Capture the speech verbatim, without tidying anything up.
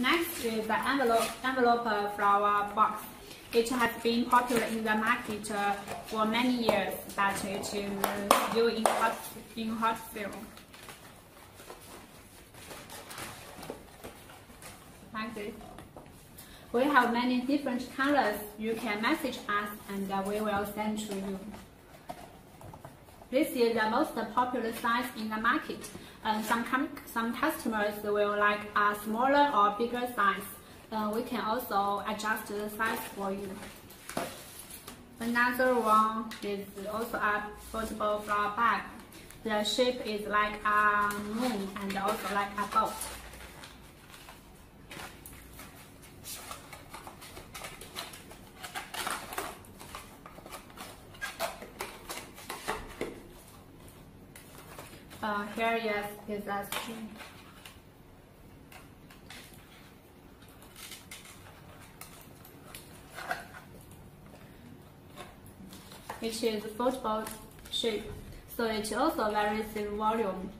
Next is the envelope, envelope flower box. It has been popular in the market uh, for many years, but it is still in hot, in hot sale. Like this. We have many different colors. You can message us and uh, we will send to you. This is the most popular size in the market, and some, some customers will like a smaller or bigger size. Uh, we can also adjust the size for you. Another one is also a foldable flower bag. The shape is like a moon and also like a boat. Uh, here, yes, is a string. Which is football shape, so it's also varies in volume.